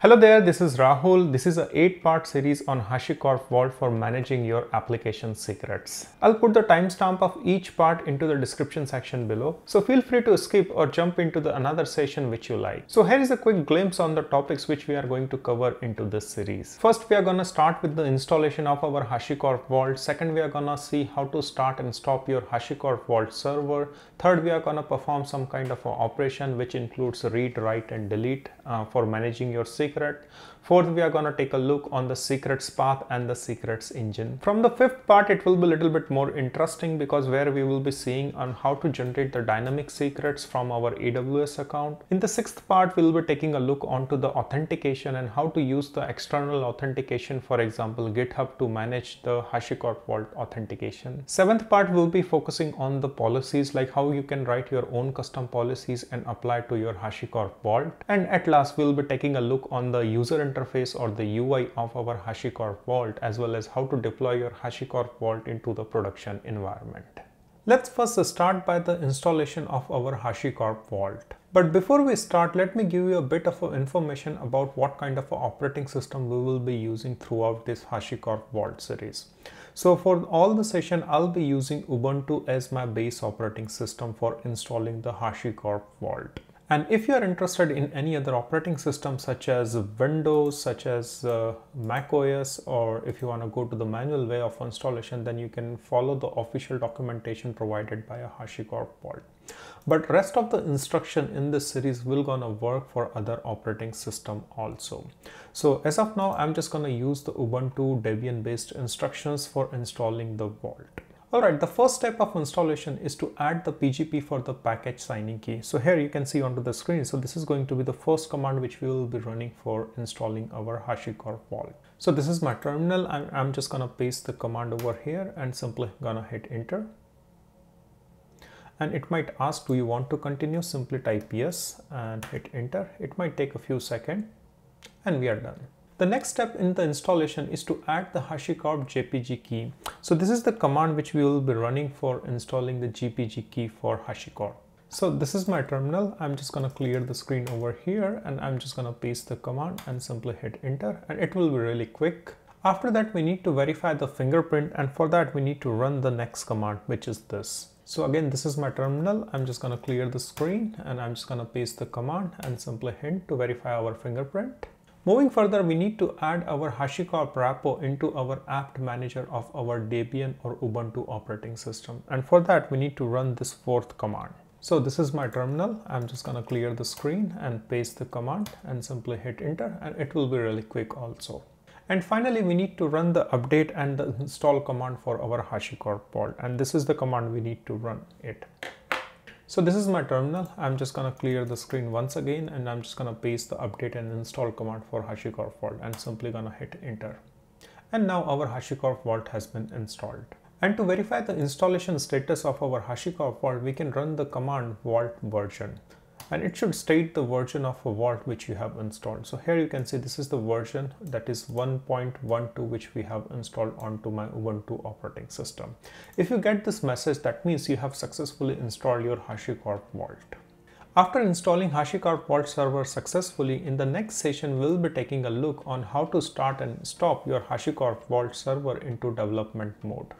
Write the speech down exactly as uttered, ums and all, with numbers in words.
Hello there, this is Rahul. This is an eight-part series on HashiCorp Vault for managing your application secrets. I'll put the timestamp of each part into the description section below, so feel free to skip or jump into the another session which you like. So here is a quick glimpse on the topics which we are going to cover into this series. First, we are going to start with the installation of our HashiCorp Vault. Second, we are going to see how to start and stop your HashiCorp Vault server. Third, we are going to perform some kind of an operation which includes read, write, and delete uh, for managing your secrets. Fourth, we are going to take a look on the secrets path and the secrets engine. From the fifth part, it will be a little bit more interesting because where we will be seeing on how to generate the dynamic secrets from our A W S account. In the sixth part, we will be taking a look onto the authentication and how to use the external authentication, for example, GitHub, to manage the HashiCorp Vault authentication. Seventh part will be focusing on the policies, like how you can write your own custom policies and apply to your HashiCorp Vault. And at last, we will be taking a look on on the user interface or the U I of our HashiCorp Vault, as well as how to deploy your HashiCorp Vault into the production environment. Let's first start by the installation of our HashiCorp Vault. But before we start, let me give you a bit of information about what kind of operating system we will be using throughout this HashiCorp Vault series. So for all the session, I'll be using Ubuntu as my base operating system for installing the HashiCorp Vault. And if you are interested in any other operating system such as Windows, such as uh, macOS, or if you want to go to the manual way of installation, then you can follow the official documentation provided by a HashiCorp Vault. But rest of the instruction in this series will gonna work for other operating system also. So as of now, I'm just gonna use the Ubuntu Debian based instructions for installing the Vault. Alright, the first step of installation is to add the P G P for the package signing key. So here you can see onto the screen. So this is going to be the first command which we will be running for installing our HashiCorp Vault. So this is my terminal. I'm, I'm just gonna paste the command over here and simply gonna hit enter. And it might ask, do you want to continue? Simply type yes and hit enter. It might take a few seconds and we are done. The next step in the installation is to add the HashiCorp J P G key. So this is the command which we will be running for installing the G P G key for HashiCorp. So this is my terminal. I'm just gonna clear the screen over here and I'm just gonna paste the command and simply hit enter, and it will be really quick. After that, we need to verify the fingerprint, and for that we need to run the next command, which is this. So again, this is my terminal. I'm just gonna clear the screen and I'm just gonna paste the command and simply hint to verify our fingerprint. Moving further, we need to add our HashiCorp repo into our apt manager of our Debian or Ubuntu operating system. And for that, we need to run this fourth command. So this is my terminal. I'm just gonna clear the screen and paste the command and simply hit enter, and it will be really quick also. And finally, we need to run the update and the install command for our HashiCorp Vault. And this is the command we need to run it. So this is my terminal. I'm just gonna clear the screen once again and I'm just gonna paste the update and install command for HashiCorp Vault and simply gonna hit enter. And now our HashiCorp Vault has been installed. And to verify the installation status of our HashiCorp Vault, we can run the command vault version. And it should state the version of a vault which you have installed. So here you can see this is the version, that is one point one two, which we have installed onto my Ubuntu operating system. If you get this message, that means you have successfully installed your HashiCorp Vault. After installing HashiCorp Vault server successfully, in the next session we'll be taking a look on how to start and stop your HashiCorp Vault server into development mode.